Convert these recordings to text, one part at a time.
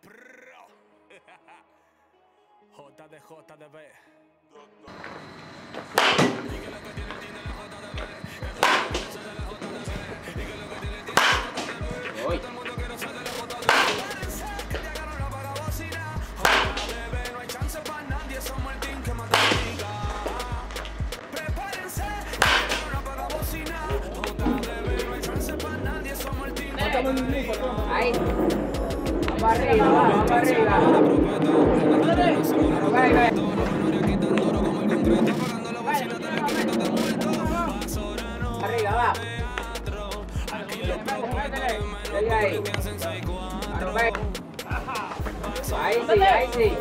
Pro Pro JDB. Ahí. Vamos arriba, Vai, vai. Arriba, va. Venga ahí. Ahí sí, ahí sí.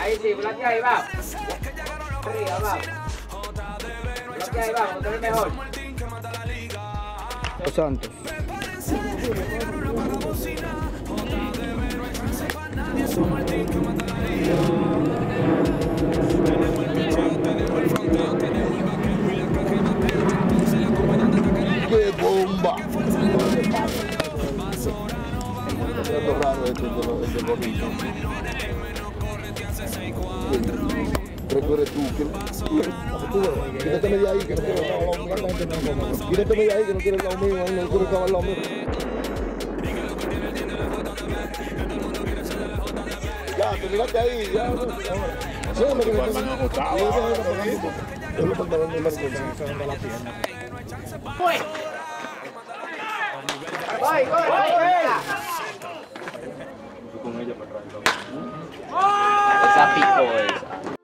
Ahí sí, bloquea ahí, va. Arriba, va. Ahí vamos, es mejor. Los Santos. ¡Qué bomba! Es raro esto de recorre tú, quítate media ahí que no quiero estar al lado mío, quítate media ahí que no quiero estar al lado mío, no quiero estar al lado mío. Ya, terminaste ahí, ya. Sí, me quedé con el gustado. Yo lo conté en el mercado, se me da la pierna. ¡Voy! ¡Voy, voy, voy! Yo con ella para atrás. ¡Esa picó esa!